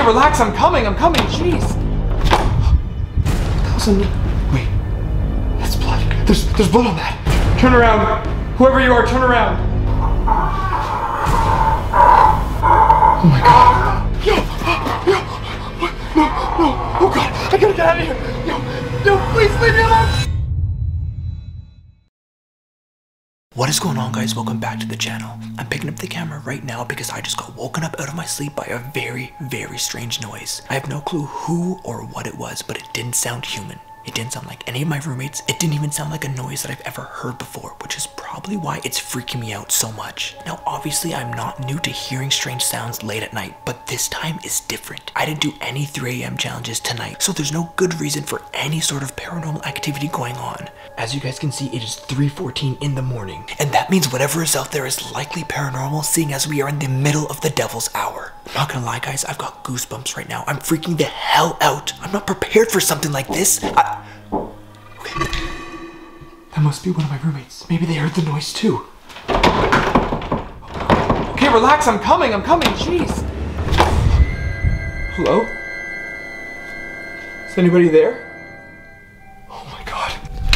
Okay, relax, I'm coming, jeez. Thousand, wait, that's blood. There's blood on that. Turn around, whoever you are, turn around. Oh my God. Yo, no, oh God, I gotta get out of here. Yo, please leave me alone. What is going on, guys? Welcome back to the channel. I'm picking up the camera right now because I just got woken up out of my sleep by a very, very strange noise. I have no clue who or what it was, but it didn't sound human. It didn't sound like any of my roommates. It didn't even sound like a noise that I've ever heard before, which is probably why it's freaking me out so much. Now, obviously, I'm not new to hearing strange sounds late at night, but this time is different. I didn't do any 3 a.m. challenges tonight, so there's no good reason for any sort of paranormal activity going on. As you guys can see, it is 3:14 in the morning, and that means whatever is out there is likely paranormal, seeing as we are in the middle of the devil's hour. I'm not gonna lie, guys, I've got goosebumps right now. I'm freaking the hell out. I'm not prepared for something like this. Okay. That must be one of my roommates. Maybe they heard the noise too. Okay, relax, I'm coming, jeez. Hello? Is anybody there?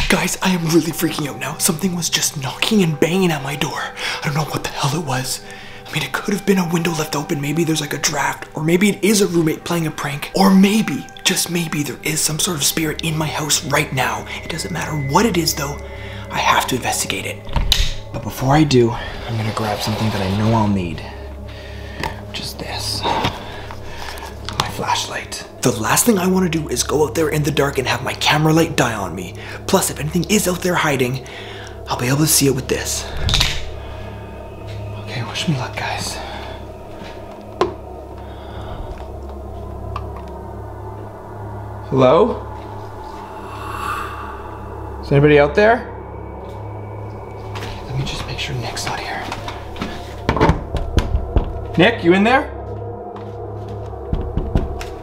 Guys, I am really freaking out now. Something was just knocking and banging at my door. I don't know what the hell it was. I mean, it could have been a window left open. Maybe there's like a draft, or maybe it is a roommate playing a prank, or maybe, just maybe, there is some sort of spirit in my house right now. It doesn't matter what it is though, I have to investigate it. But before I do, I'm gonna grab something that I know I'll need, which is this. Flashlight. The last thing I want to do is go out there in the dark and have my camera light die on me. Plus, if anything is out there hiding, I'll be able to see it with this. Okay, wish me luck, guys. Hello? Is anybody out there? Let me just make sure Nick's not here. Nick, you in there?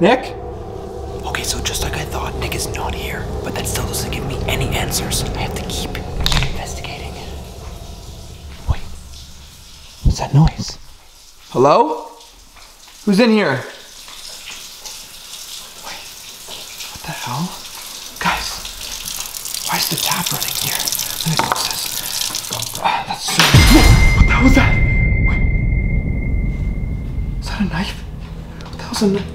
Nick? Okay, so just like I thought, Nick is not here, but that still doesn't give me any answers. I have to keep investigating. Wait, what's that noise? Hello? Who's in here? Wait, what the hell? Guys, why is the tap running here? Let me close this. That's so... What the hell was that? Wait, is that a knife? What the hell's a knife?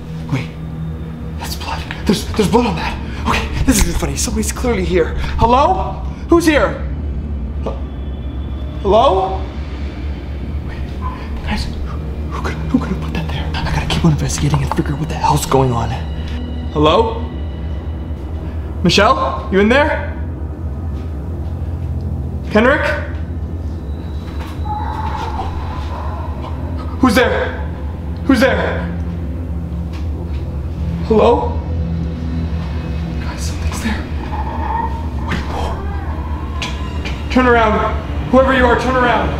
There's blood on that. Okay, this isn't funny. Somebody's clearly here. Hello? Who's here? Hello? Wait, guys, who could have put that there? I gotta keep on investigating and figure out what the hell's going on. Hello? Michelle, you in there? Kenrick? Who's there? Who's there? Hello? Turn around. Whoever you are, turn around. Oh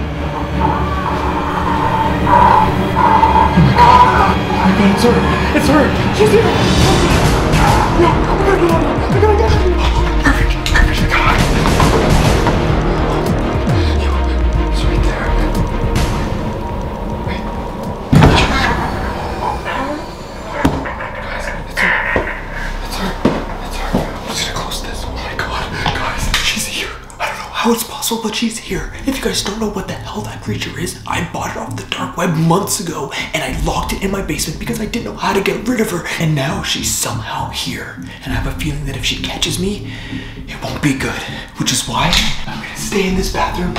my God, it's her. She's here. No, I gotta get out of here. Perfect, God. It's right there. Wait. Guys, it's her. It's her. I'm just gonna close this. Oh my God, guys, she's here. I don't know how it's possible, but she's here. If you guys don't know what the hell that creature is, I bought it off the dark web months ago, and I locked it in my basement because I didn't know how to get rid of her, and now she's somehow here. And I have a feeling that if she catches me, it won't be good, which is why I'm gonna stay in this bathroom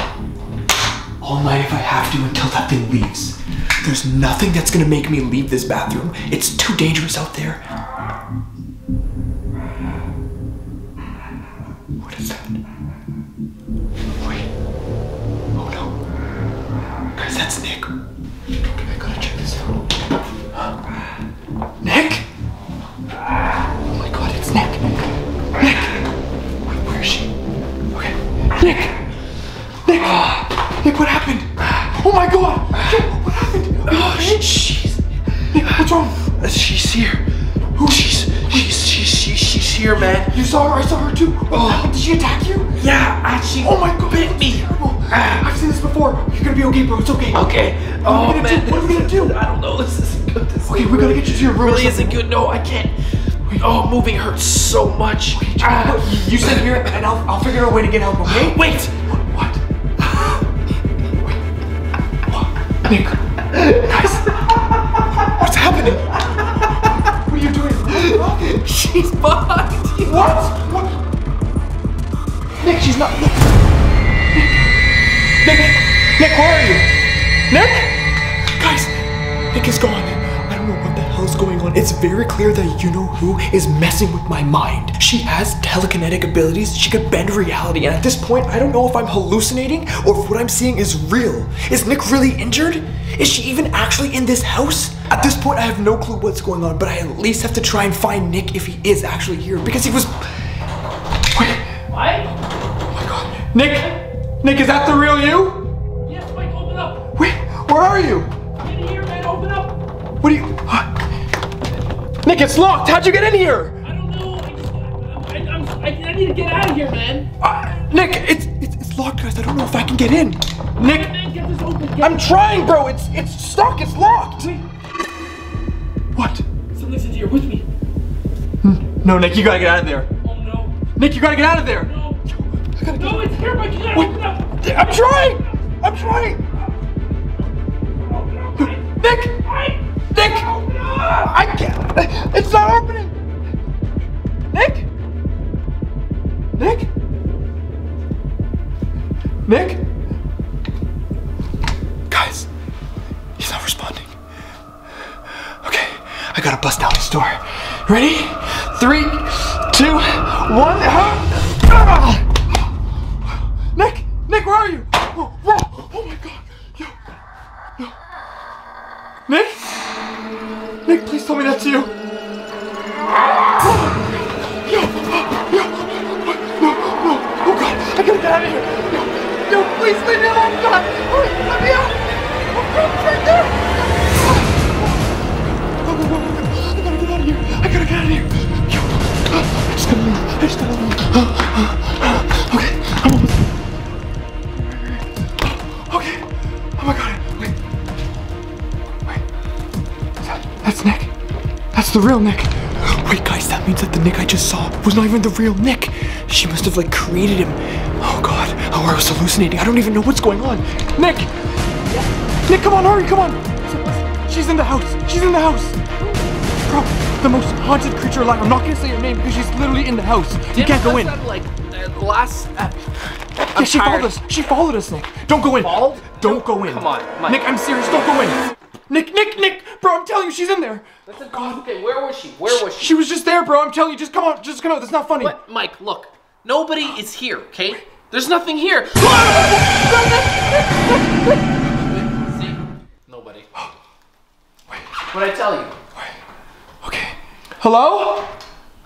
all night if I have to until that thing leaves. There's nothing that's gonna make me leave this bathroom. It's too dangerous out there. What is that? That's Nick. Okay, I gotta check this out. Nick? Oh my God, it's Nick. Nick! Wait, where is she? Okay. Nick! Nick, what happened? Oh my God! Nick, what happened? Oh, she's... Nick, what's wrong? She's here. Who? She's here, man. You saw her? I saw her too. Oh, did she attack you? Yeah, she bit me. I've seen this before. You're gonna be okay, bro. It's okay. Okay. What are we gonna do? I don't know. This isn't good. Okay, we gotta get you to your room. Really isn't good. No, I can't. Oh, moving hurts so much. Wait, you sit here and I'll figure out a way to get help, okay? Wait! What? What? Nick. Guys. What's happening? What are you doing? She's behind you. What? What? Nick, she's not. Nick. Nick, where are you? Nick? Guys, Nick is gone. What's going on? It's very clear that you know who is messing with my mind. She has telekinetic abilities. She could bend reality, and at this point I don't know if I'm hallucinating or if what I'm seeing is real. Is Nick really injured? Is she even actually in this house? At this point I have no clue what's going on, but I at least have to try and find Nick if he is actually here, because he was... Wait. What? Oh my god. Nick! Nick, is that the real you? Yes, Mike, open up! Wait, where are you? I'm in here, man, open up! What are you... Nick, it's locked. How'd you get in here? I don't know. I need to get out of here, man. Nick, it's locked, guys. I don't know if I can get in. Nick, man, get this open. I'm trying, bro. It's stuck. It's locked. Wait. What? Something's in here with me. No, Nick, you gotta get out of there. Oh no. Nick, you gotta get out of there. No. No, it's here, but you gotta open up. I'm trying. I'm trying. Nick. Nick. I can't. It's not opening. Nick? Nick? Nick? Guys, he's not responding. Okay, I gotta bust out his door. Ready? 3, 2, 1. Nick! Nick, where are you? Whoa. Oh my god. Yo. Nick? Nick, please tell me that's you. No, oh god, I gotta get out of here. No, please leave me alone, god. Please, let me out. Oh god, it's right there. Oh, I gotta get out of here. I just gotta move. Okay, I'm almost. Okay, oh my god. That's Nick. That's the real Nick. Wait, guys, that means that the Nick I just saw was not even the real Nick. She must have, like, created him. Oh, God. Oh, I was hallucinating. I don't even know what's going on. Nick! Nick, come on, hurry, come on! She's in the house. She's in the house. Bro, the most haunted creature alive. I'm not going to say your name because she's literally in the house. You can't go in. Yeah, she followed us. She followed us, Nick. Don't go in. Don't go in. Come on. Nick, I'm serious. Don't go in. Nick, bro, I'm telling you, she's in there. That's a god. Okay, where was she? Where was she? She was just there, bro. I'm telling you, just come out. That's not funny. What? Mike, look, nobody is here, okay? There's nothing here. See? Nobody. Wait. What'd I tell you? Wait. Okay. Hello?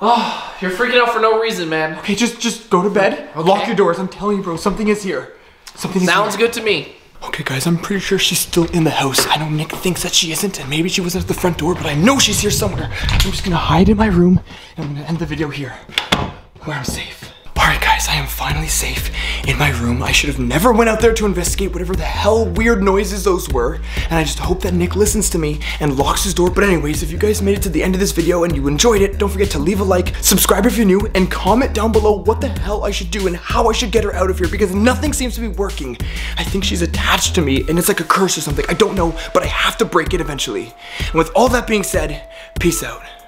Oh, you're freaking out for no reason, man. Okay, just go to bed. Okay. Lock your doors. I'm telling you, bro, something is here. Something is here. Sounds good to me. Okay, guys, I'm pretty sure she's still in the house. I know Nick thinks that she isn't, and maybe she wasn't at the front door, but I know she's here somewhere. I'm just gonna hide in my room, and I'm gonna end the video here, where I'm safe. All right, guys, I am finally safe in my room. I should have never went out there to investigate whatever the hell weird noises those were, and I just hope that Nick listens to me and locks his door. But anyways, if you guys made it to the end of this video and you enjoyed it, don't forget to leave a like, subscribe if you're new, and comment down below what the hell I should do and how I should get her out of here, because nothing seems to be working. I think she's attached to me, and it's like a curse or something. I don't know, but I have to break it eventually. And with all that being said, peace out.